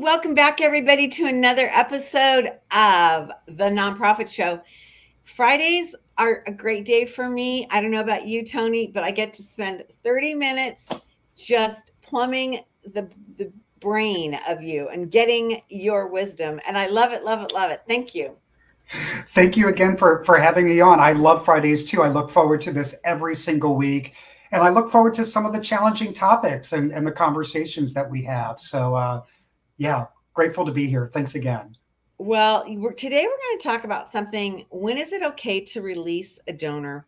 morning. Welcome back, everybody, to another episode of The Nonprofit Show. Fridays are a great day for me. I don't know about you, Tony, but I get to spend 30 minutes just plumbing the brain of you and getting your wisdom. And I love it, love it, love it. Thank you. Thank you again for having me on. I love Fridays, too. I look forward to this every single week. And I look forward to some of the challenging topics and the conversations that we have. So, yeah, grateful to be here. Thanks again. Well, today we're going to talk about something. When is it okay to release a donor?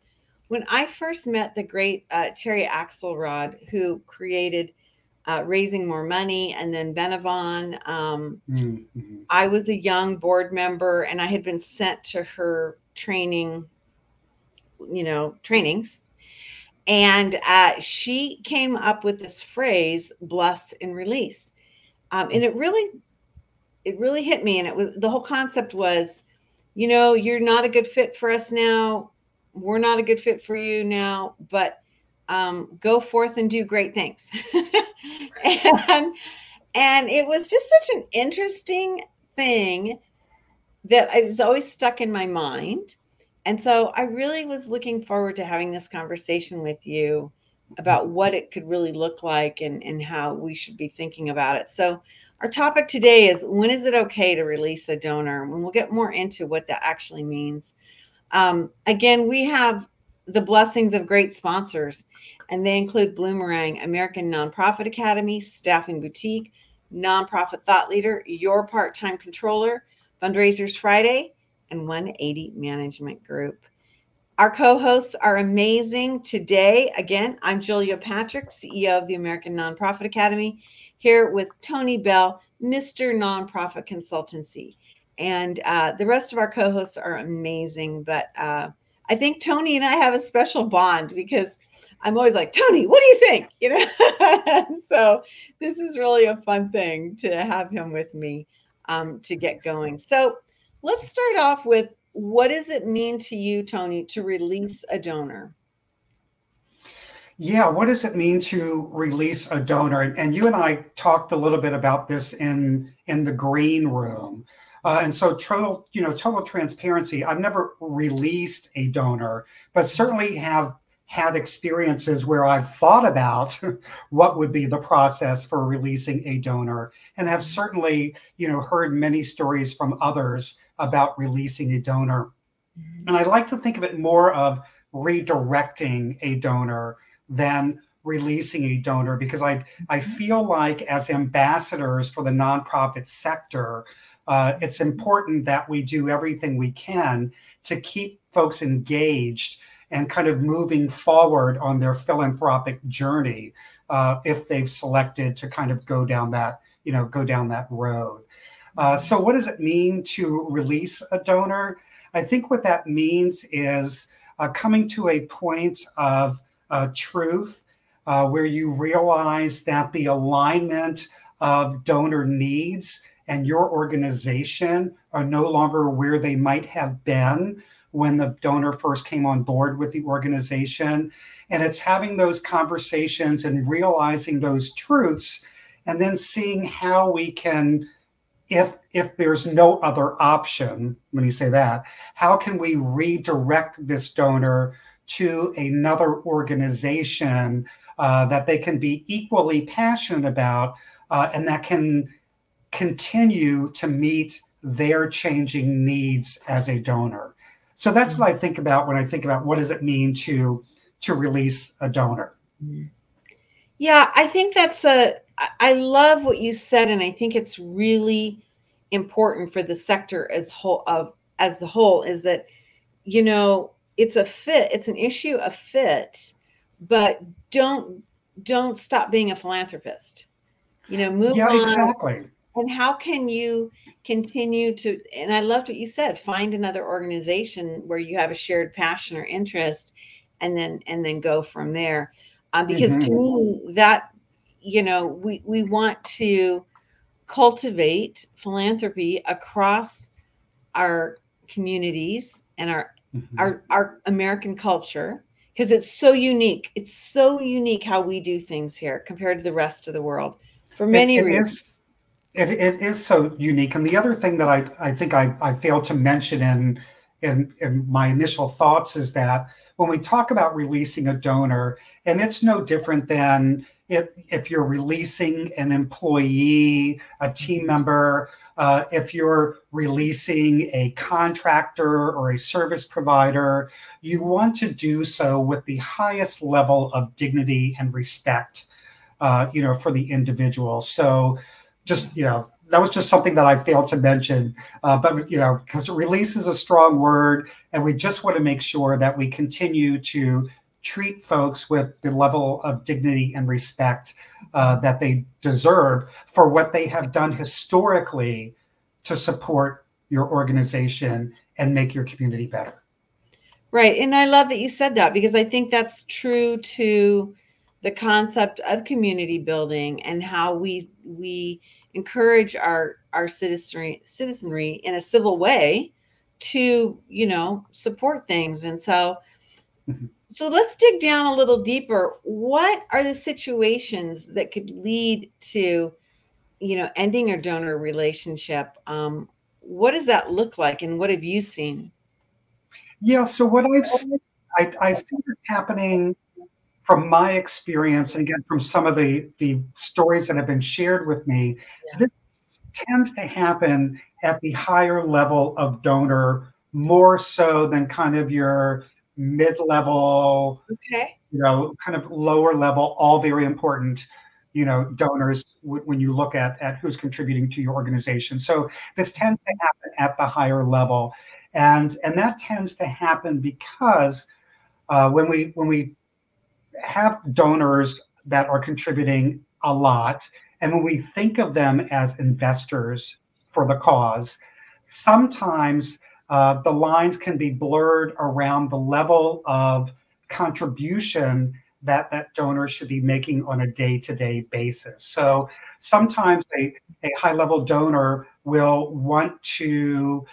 When I first met the great Terry Axelrod, who created Raising More Money and then Benavon, I was a young board member and I had been sent to her training, trainings. And she came up with this phrase, bless and release. And it really hit me. And it was, the whole concept was, you're not a good fit for us now. We're not a good fit for you now, but go forth and do great things. and it was just such an interesting thing that it's always stuck in my mind. And so I really was looking forward to having this conversation with you about what it could really look like and how we should be thinking about it. So our topic today is, when is it okay to release a donor? And we'll get more into what that actually means. Again, we have the blessings of great sponsors, and they include Bloomerang, American Nonprofit Academy, Staffing Boutique, Nonprofit Thought Leader, Your Part-Time Controller, Fundraisers Friday, and 180 Management Group. Our co-hosts are amazing today. Again, I'm Julia Patrick, CEO of the American Nonprofit Academy, here with Tony Bell, Mr. Nonprofit Consultancy. And the rest of our co-hosts are amazing, but I think Tony and I have a special bond because I'm always like, Tony, what do you think? So this is really a fun thing to have him with me to get going. So let's start off with, what does it mean to you, Tony, to release a donor? Yeah, what does it mean to release a donor? And you and I talked a little bit about this in the green room. And so total transparency, I've never released a donor, but certainly have had experiences where I've thought about what would be the process for releasing a donor, and have certainly, heard many stories from others about releasing a donor. And I like to think of it more of redirecting a donor than releasing a donor, because I feel like, as ambassadors for the nonprofit sector, it's important that we do everything we can to keep folks engaged and kind of moving forward on their philanthropic journey if they've selected to kind of go down that road. So what does it mean to release a donor? I think what that means is coming to a point of truth where you realize that the alignment of donor needs and your organization are no longer where they might have been when the donor first came on board with the organization. And it's having those conversations and realizing those truths, and then seeing how we can, if there's no other option, when you say that, how can we redirect this donor to another organization that they can be equally passionate about and that can continue to meet their changing needs as a donor. So that's what I think about when I think about what does it mean to release a donor. Yeah, I think that's I love what you said, and I think it's really important for the sector as the whole is that, it's a fit, it's an issue of fit, but don't stop being a philanthropist. Move on. Yeah, exactly. And how can you continue to, and I loved what you said, find another organization where you have a shared passion or interest, and then go from there. Because to me, that, we want to cultivate philanthropy across our communities and our American culture, because it's so unique. It's so unique how we do things here compared to the rest of the world for many reasons. It is so unique. And the other thing that I think I failed to mention in my initial thoughts is that when we talk about releasing a donor, and it's no different than if you're releasing an employee, a team member, if you're releasing a contractor or a service provider, you want to do so with the highest level of dignity and respect, you know, for the individual. So just, you know, that was just something that I failed to mention, but, you know, because release is a strong word, and we just want to make sure that we continue to treat folks with the level of dignity and respect that they deserve for what they have done historically to support your organization and make your community better. Right. And I love that you said that, because I think that's true to the concept of community building and how we encourage our citizenry in a civil way to, you know, support things. And so, so let's dig down a little deeper. What are the situations that could lead to, you know, ending a donor relationship? What does that look like, and what have you seen? Yeah, so what I've seen, I see this happening from my experience, and again, from some of the stories that have been shared with me. Yeah. This tends to happen at the higher level of donor, more so than kind of your mid-level, okay, you know, kind of lower level, all very important, you know, donors when you look at who's contributing to your organization. So this tends to happen at the higher level, and that tends to happen because when we have donors that are contributing a lot, and when we think of them as investors for the cause, sometimes the lines can be blurred around the level of contribution that that donor should be making on a day-to-day basis. So sometimes a high-level donor will want to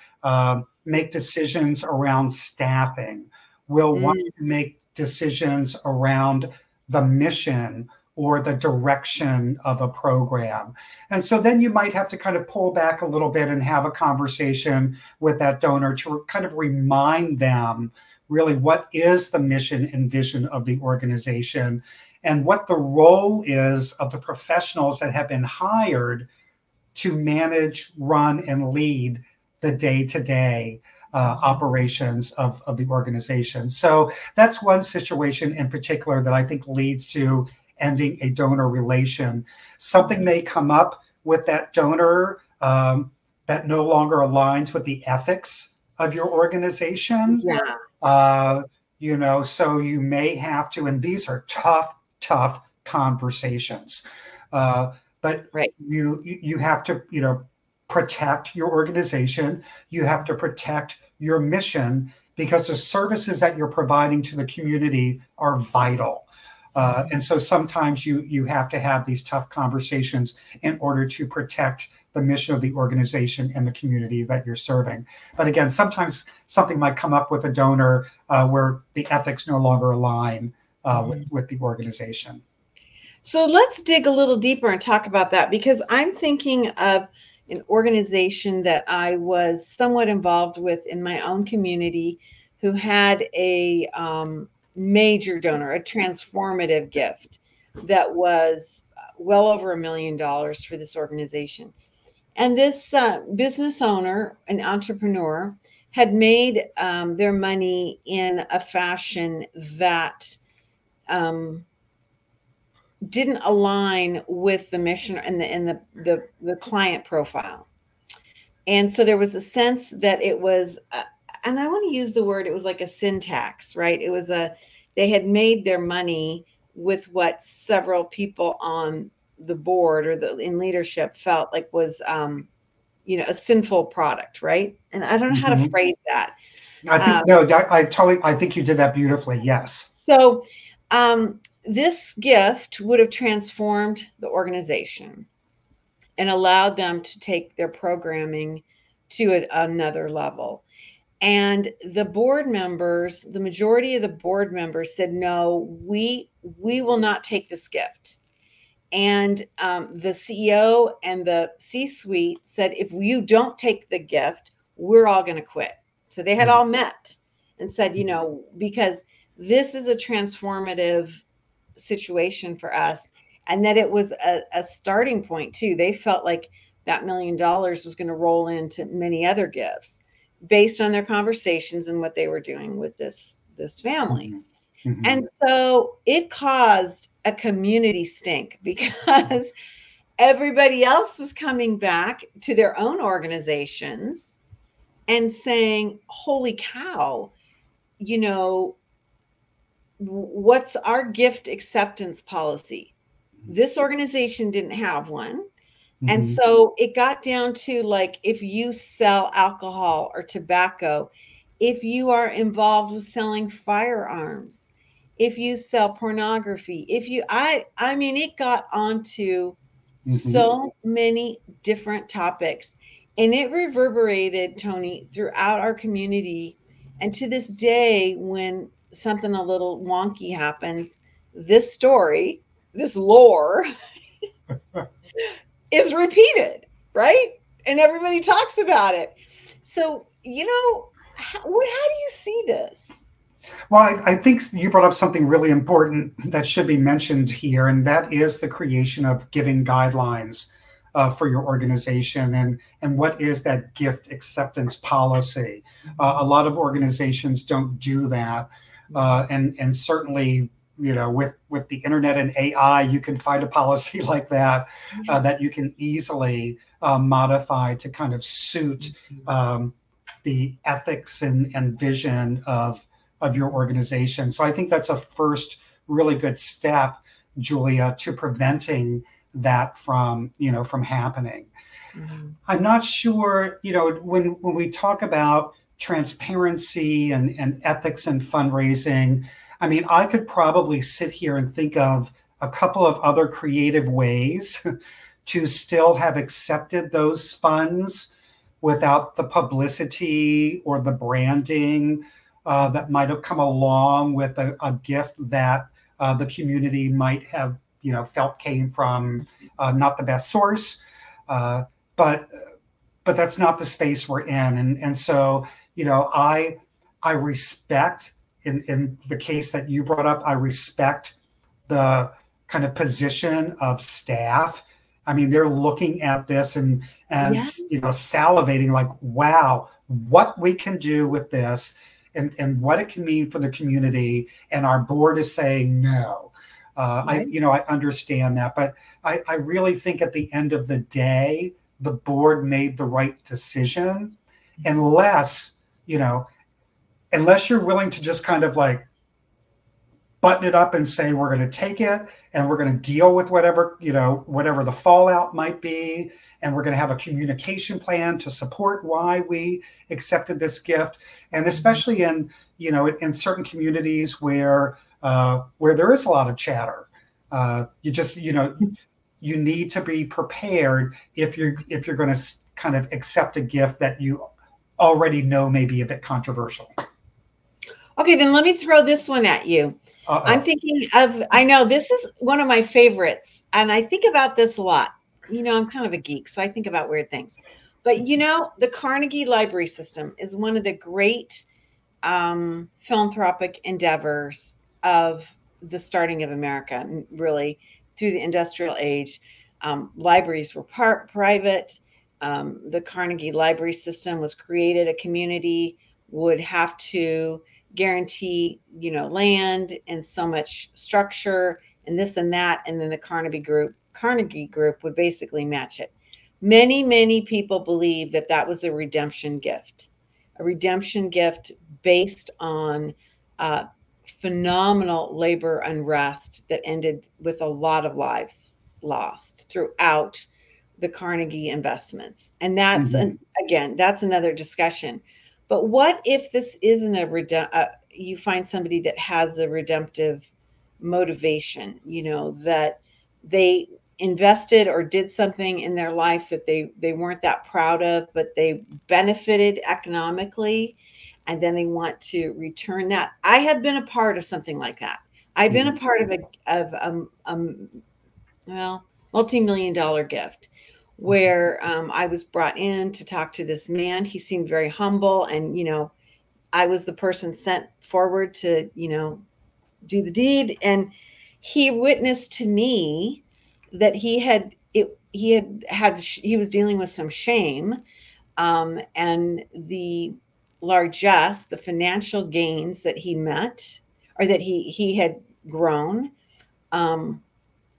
make decisions around staffing, will want to make decisions around the mission or the direction of a program. And so then you might have to kind of pull back a little bit and have a conversation with that donor to kind of remind them really what is the mission and vision of the organization and what the role is of the professionals that have been hired to manage, run, and lead the day-to-day operations of the organization. So that's one situation in particular that I think leads to ending a donor relation. Something may come up with that donor that no longer aligns with the ethics of your organization. Yeah. You know, so you may have to, and these are tough, tough conversations. But right, you have to, you know, protect your organization. You have to protect your mission, because the services that you're providing to the community are vital. And so sometimes you have to have these tough conversations in order to protect the mission of the organization and the community that you're serving. But again, sometimes something might come up with a donor where the ethics no longer align with the organization. So let's dig a little deeper and talk about that, because I'm thinking of an organization that I was somewhat involved with in my own community who had a major donor, a transformative gift that was well over $1 million for this organization. And this business owner, an entrepreneur, had made their money in a fashion that didn't align with the mission and the client profile. And so there was a sense that it was, and I want to use the word, it was like a sin tax, right? It was they had made their money with what several people on the board or in leadership felt like was, you know, a sinful product, right? And I don't know how to phrase that. I think, I think you did that beautifully. Yes. So this gift would have transformed the organization and allowed them to take their programming to another level. And the board members, the majority of the board members said, no, we will not take this gift. And the CEO and the C-suite said, if you don't take the gift, we're all going to quit. So they had all met and said, you know, because this is a transformative situation for us. And that it was a starting point too. They felt like that $1 million was going to roll into many other gifts based on their conversations and what they were doing with this family. Mm-hmm. And so it caused a community stink because everybody else was coming back to their own organizations and saying, holy cow, you know, what's our gift acceptance policy? This organization didn't have one. Mm-hmm. And so it got down to like, if you sell alcohol or tobacco, if you are involved with selling firearms, if you sell pornography, if you, I mean, it got onto so many different topics, and it reverberated, Tony, throughout our community. And to this day, when something a little wonky happens, this story, this lore is repeated, right? And everybody talks about it. So, you know, how do you see this? Well, I think you brought up something really important that should be mentioned here, and that is the creation of giving guidelines for your organization, and what is that gift acceptance policy. A lot of organizations don't do that, and certainly, you know, with the internet and AI, you can find a policy like that that you can easily modify to kind of suit the ethics and vision of your organization. So I think that's a first really good step, Julia, to preventing that from, you know, from happening. Mm-hmm. I'm not sure, you know, when we talk about transparency and ethics and fundraising, I mean, I could probably sit here and think of a couple of other creative ways to still have accepted those funds without the publicity or the branding that might have come along with a gift that the community might have, you know, felt came from not the best source. But that's not the space we're in. And so, you know, I respect, in the case that you brought up, I respect the kind of position of staff. I mean, they're looking at this and you know, salivating like, wow, what we can do with this and what it can mean for the community. And our board is saying no. I understand that, but I really think at the end of the day, the board made the right decision, unless, you know, unless you're willing to just kind of like button it up and say, we're going to take it and we're going to deal with whatever, you know, whatever the fallout might be. And we're going to have a communication plan to support why we accepted this gift. And especially in, you know, in certain communities where there is a lot of chatter, you just, you know, you need to be prepared if you're going to kind of accept a gift that you already know may be a bit controversial. Okay, then let me throw this one at you. Uh-oh. I'm thinking of, I know this is one of my favorites, and I think about this a lot. You know, I'm kind of a geek, so I think about weird things. But, you know, the Carnegie Library System is one of the great philanthropic endeavors of the starting of America, really, through the industrial age. Libraries were private. The Carnegie Library System was created. A community would have to guarantee, you know, land and so much structure and this and that. And then the Carnegie Group would basically match it. Many, many people believe that that was a redemption gift based on phenomenal labor unrest that ended with a lot of lives lost throughout the Carnegie investments. And that's, again, that's another discussion. But what if this isn't you find somebody that has a redemptive motivation, you know, that they invested or did something in their life that they weren't that proud of, but they benefited economically, and then they want to return that. I have been a part of something like that. I've been a part of a well, multi-million-dollar gift, where I was brought in to talk to this man. He seemed very humble, and, you know, I was the person sent forward to, you know, do the deed. And he witnessed to me that he was dealing with some shame, and the largesse, the financial gains that he met, or that he had grown,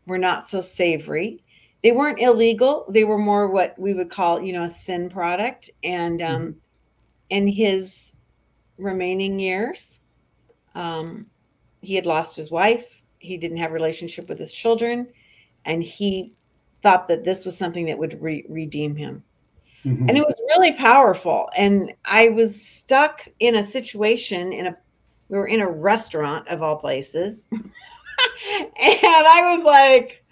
were not so savory. They weren't illegal. They were more what we would call, you know, a sin product. And in his remaining years, he had lost his wife. He didn't have a relationship with his children. And he thought that this was something that would redeem him. Mm-hmm. And it was really powerful. And I was stuck in a situation we were in a restaurant of all places. And I was like,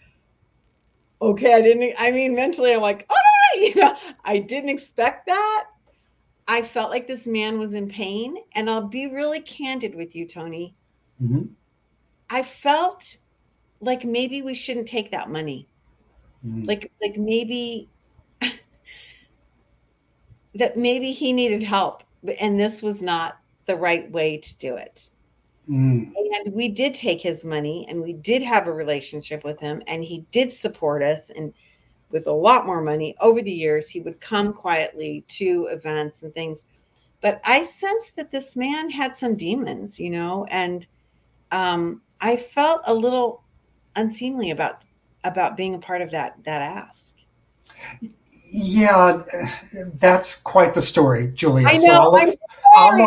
okay, mentally I'm like, oh no, you know, I didn't expect that. I felt like this man was in pain. And I'll be really candid with you, Tony. Mm-hmm. I felt like maybe we shouldn't take that money. Mm-hmm. Like maybe that maybe he needed help, and this was not the right way to do it. Mm. And we did take his money, and we did have a relationship with him, and he did support us. And with a lot more money over the years, he would come quietly to events and things. But I sensed that this man had some demons, you know, and I felt a little unseemly about being a part of that ask. Yeah, that's quite the story, Julia. I know,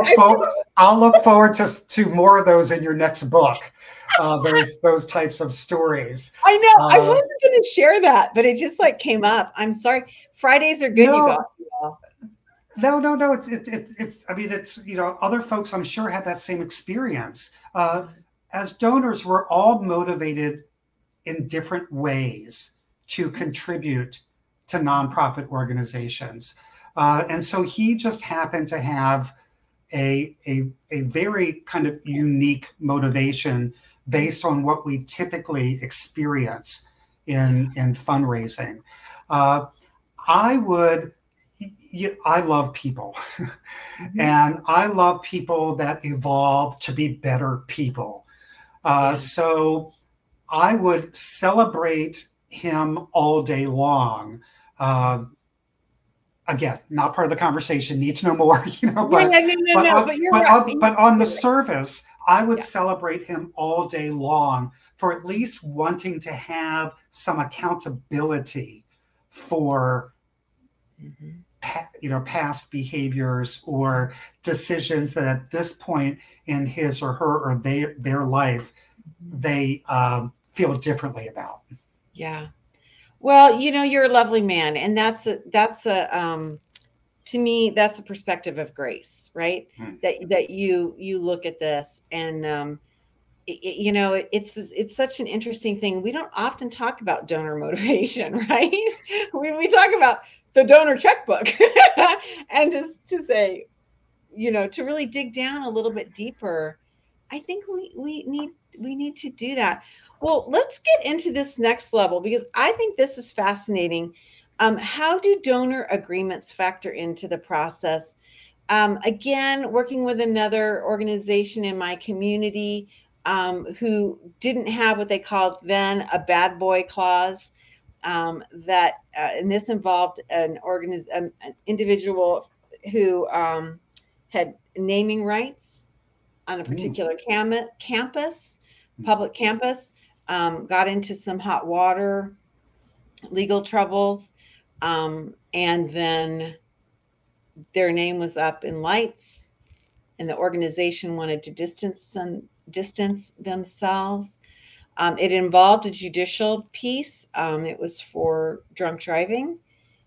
so I'll look forward to more of those in your next book. Those types of stories. I know. I wasn't going to share that, but it just like came up. I'm sorry. Fridays are good. No. It's, you know, other folks I'm sure had that same experience. As donors, we're all motivated in different ways to contribute to nonprofit organizations. And so he just happened to have a very kind of unique motivation based on what we typically experience in fundraising. I love people. Mm-hmm. And I love people that evolve to be better people. So I would celebrate him all day long. Again, not part of the conversation, need to know more, you know, but on the surface, I would celebrate him all day long for at least wanting to have some accountability for, you know, past behaviors or decisions that at this point in his or her or their life, they feel differently about. Yeah. Well, you know, you're a lovely man, and to me, that's a perspective of grace, right? Mm-hmm. That you look at this, and you know, it's such an interesting thing. We don't often talk about donor motivation, right? we talk about the donor checkbook, and just to say, you know, to really dig down a little bit deeper, I think we need to do that. Well, let's get into this next level, because I think this is fascinating. How do donor agreements factor into the process? Again, working with another organization in my community who didn't have what they called then a bad boy clause, and this involved an individual who had naming rights on a particular public campus. Got into some hot water, legal troubles, and then their name was up in lights, and the organization wanted to distance themselves. It involved a judicial piece. It was for drunk driving,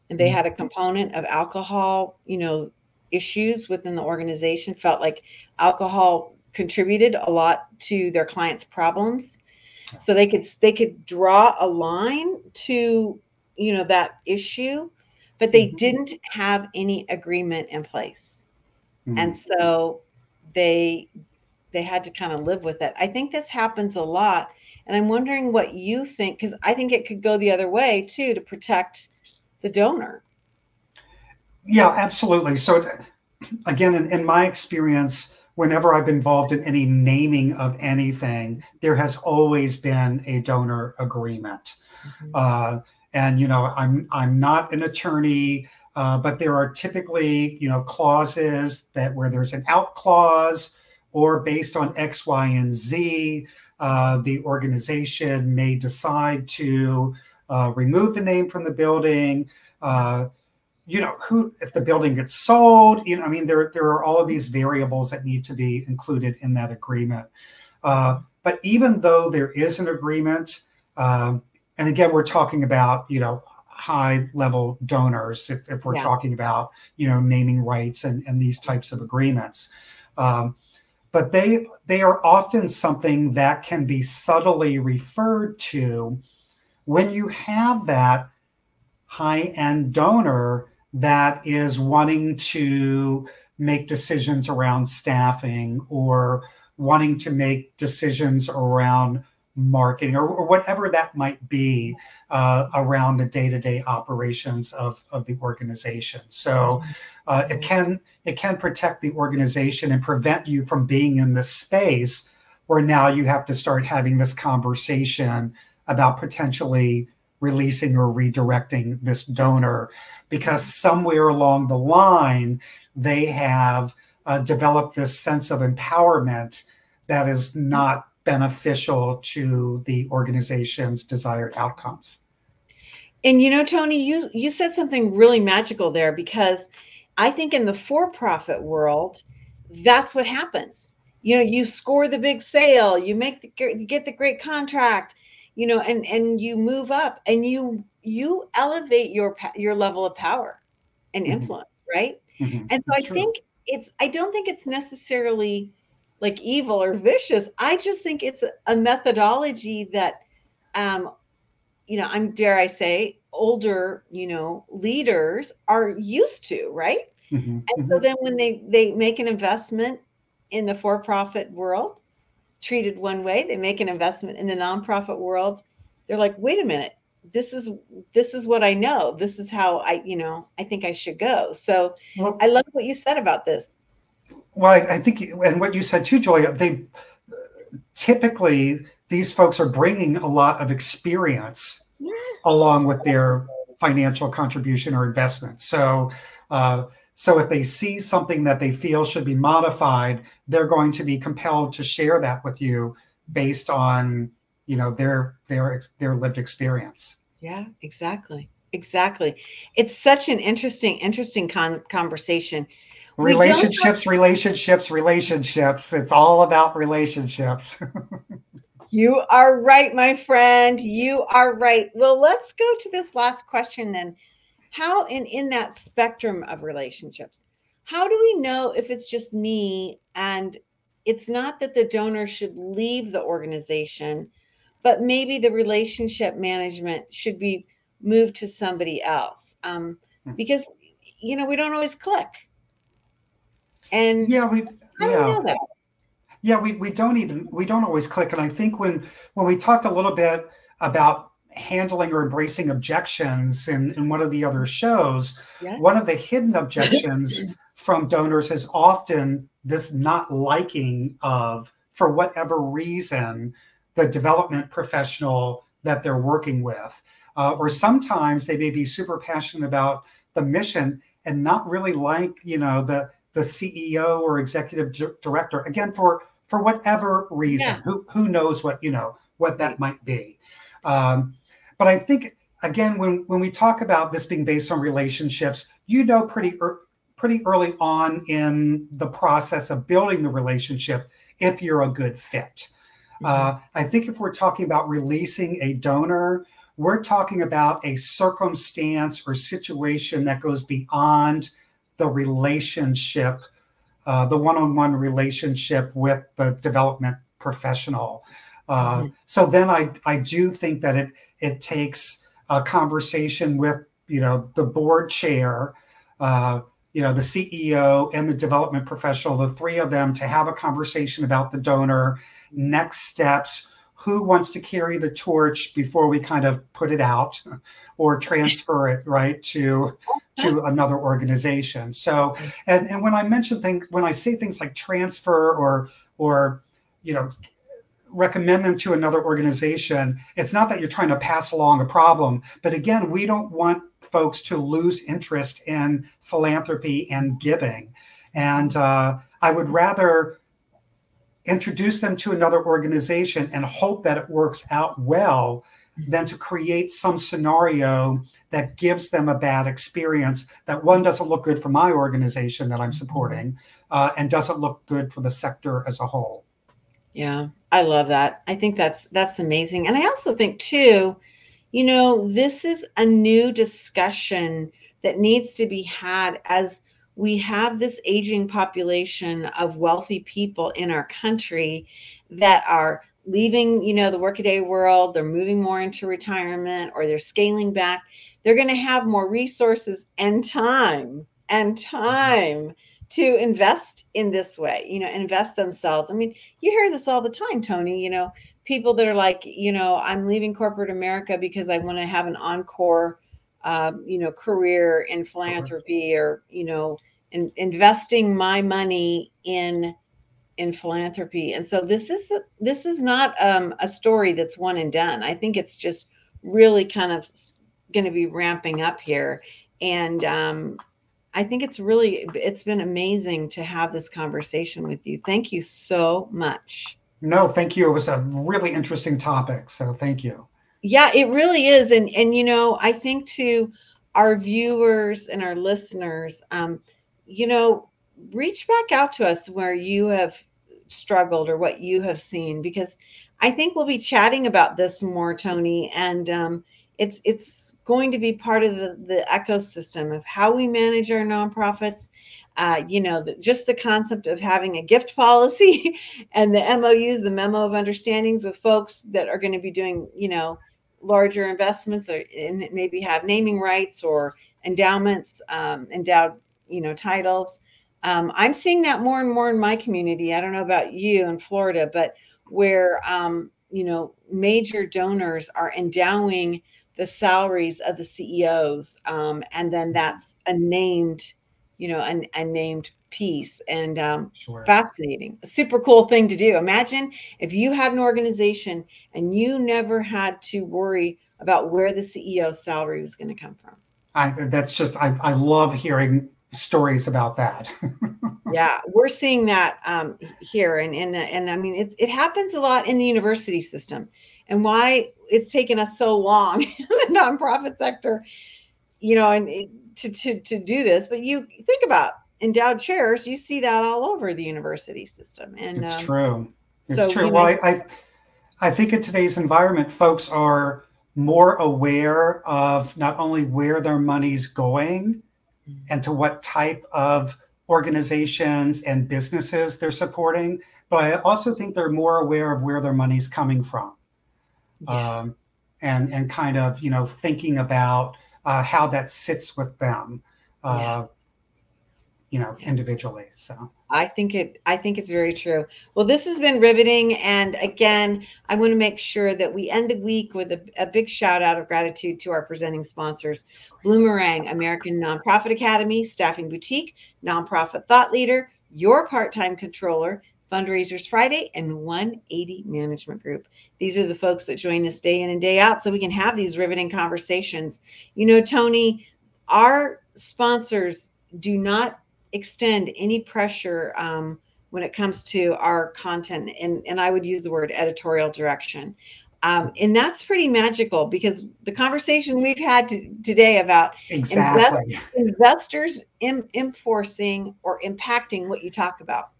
and they had a component of alcohol, you know, issues within the organization. Felt like alcohol contributed a lot to their clients' problems. So they could draw a line to, you know, that issue, but they didn't have any agreement in place. Mm-hmm. And so they had to kind of live with it. I think this happens a lot. And I'm wondering what you think, because I think it could go the other way too, to protect the donor. Yeah, absolutely. So again, in my experience, whenever I've been involved in any naming of anything, there has always been a donor agreement. Mm-hmm. And, you know, I'm not an attorney, but there are typically, you know, clauses that where there's an out clause or based on X, Y, and Z, the organization may decide to remove the name from the building. You know, if the building gets sold, you know, I mean, there are all of these variables that need to be included in that agreement. But even though there is an agreement, and again, we're talking about, you know, high level donors, if we're talking about, you know, naming rights and these types of agreements. But they are often something that can be subtly referred to when you have that high-end donor that is wanting to make decisions around staffing or wanting to make decisions around marketing or whatever that might be around the day-to-day operations of the organization. So it can protect the organization and prevent you from being in this space where now you have to start having this conversation about potentially releasing or redirecting this donor because somewhere along the line, they have developed this sense of empowerment that is not beneficial to the organization's desired outcomes. And, you know, Tony, you said something really magical there, because I think in the for-profit world, that's what happens. You know, you score the big sale, you get the great contract, you know, and you move up and you elevate your level of power and influence, right? And so I think I don't think it's necessarily like evil or vicious. I just think it's a methodology that, you know, dare I say, older, you know, leaders are used to, right? And so then when they make an investment in the for-profit world, treated one way, they make an investment in the nonprofit world, they're like, wait a minute, this is what I know. This is how I think I should go. So I love what you said about this. Well, I think, and what you said too, Julia, they typically, these folks are bringing a lot of experience along with their financial contribution or investment. So, so if they see something that they feel should be modified, they're going to be compelled to share that with you based on, you know, their lived experience. Yeah, exactly. Exactly. It's such an interesting conversation. Relationships. It's all about relationships. You are right, my friend. You are right. Well, let's go to this last question then. How, in that spectrum of relationships, how do we know if it's just me? And it's not that the donor should leave the organization, but maybe the relationship management should be moved to somebody else, because, you know, we don't always click. And we don't always click. And I think when we talked a little bit about handling or embracing objections in one of the other shows, one of the hidden objections from donors is often this not liking of, for whatever reason, the development professional that they're working with. Or sometimes they may be super passionate about the mission and not really like, you know, the CEO or executive director, again, for whatever reason. Who knows what, you know, what that might be. But I think, again, when we talk about this being based on relationships, you know, pretty early on in the process of building the relationship, if you're a good fit. I think if we're talking about releasing a donor, we're talking about a circumstance or situation that goes beyond the relationship, the one-on-one relationship with the development professional. So then I do think that it takes a conversation with, you know, the board chair, you know, the CEO and the development professional, the three of them, to have a conversation about the donor, next steps, who wants to carry the torch before we kind of put it out or transfer it, right, to another organization. So, and when I mention things, when I say things like transfer or, you know, recommend them to another organization, it's not that you're trying to pass along a problem, but again, we don't want folks to lose interest in philanthropy and giving. And I would rather introduce them to another organization and hope that it works out well than to create some scenario that gives them a bad experience that one doesn't look good for my organization that I'm supporting and doesn't look good for the sector as a whole. Yeah, I love that. I think that's amazing. And I also think too, you know, this is a new discussion that needs to be had as we have this aging population of wealthy people in our country that are leaving, you know, the workaday world, they're moving more into retirement or they're scaling back. They're going to have more resources and time to invest in this way, you know, invest themselves. I mean, you hear this all the time, Tony, you know, people that are like, you know, I'm leaving corporate America because I want to have an encore you know, career in philanthropy or, you know, in investing my money in philanthropy. And so this is not a story that's one and done. I think it's just really kind of going to be ramping up here. And I think it's really, it's been amazing to have this conversation with you. Thank you so much. No, thank you. It was a really interesting topic. So thank you. Yeah, it really is. And, you know, I think to our viewers and our listeners, you know, reach back out to us where you have struggled or what you have seen, because I think we'll be chatting about this more, Tony. And it's going to be part of the ecosystem of how we manage our nonprofits. You know, just the concept of having a gift policy and the MOUs, the memo of understandings with folks that are going to be doing, you know, larger investments or in, maybe have naming rights or endowments, endowed, you know, titles. I'm seeing that more and more in my community. I don't know about you in Florida, but where, you know, major donors are endowing the salaries of the CEOs. And then that's a named, you know, a named piece and sure. Fascinating, a super cool thing to do. Imagine if you had an organization and you never had to worry about where the CEO's salary was going to come from. I love hearing stories about that. Yeah, we're seeing that here. And I mean, it happens a lot in the university system and why it's taken us so long in the nonprofit sector, you know, and to do this, but you think about endowed chairs, you see that all over the university system. And it's true. It's so true. Well, I think in today's environment, folks are more aware of not only where their money's going and to what type of organizations and businesses they're supporting, but I also think they're more aware of where their money's coming from. Yeah. And kind of, you know, thinking about how that sits with them, you know, individually. So I think it's very true. Well, this has been riveting. And again, I want to make sure that we end the week with a big shout out of gratitude to our presenting sponsors, Bloomerang, American Nonprofit Academy, Staffing Boutique, Nonprofit Thought Leader, Your Part-Time Controller, Fundraisers Friday, and 180 Management Group. These are the folks that join us day in and day out so we can have these riveting conversations. You know, Tony, our sponsors do not extend any pressure when it comes to our content, and I would use the word editorial direction. And that's pretty magical because the conversation we've had today about exactly. Investors enforcing or impacting what you talk about.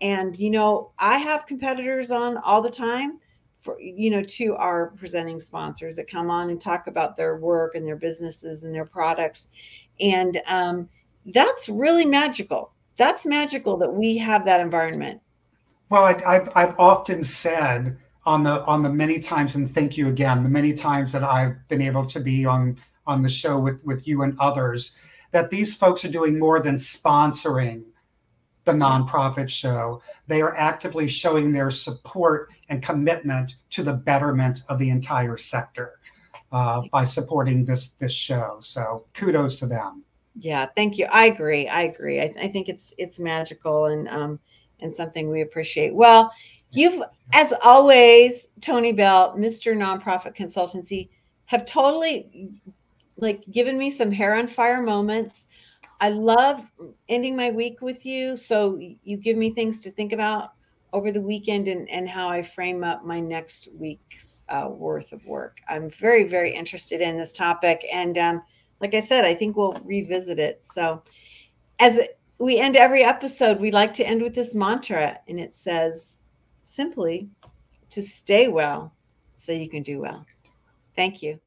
And, you know, I have competitors on all the time for, you know, to our presenting sponsors that come on and talk about their work and their businesses and their products. And that's really magical. That's magical that we have that environment. Well, I've often said on the many times, and thank you again, the many times that I've been able to be on the show with you and others, that these folks are doing more than sponsoring The Nonprofit Show. They are actively showing their support and commitment to the betterment of the entire sector by supporting this show. So kudos to them. Yeah, thank you. I agree. I agree. I think it's magical and something we appreciate. Well, you've, as always, Tony Bell, Mr. Nonprofit Consultancy, have totally like given me some hair on fire moments. I love ending my week with you. So you give me things to think about over the weekend and how I frame up my next week's worth of work. I'm very, very interested in this topic. And like I said, I think we'll revisit it. So as we end every episode, we like to end with this mantra, and it says simply to stay well so you can do well. Thank you.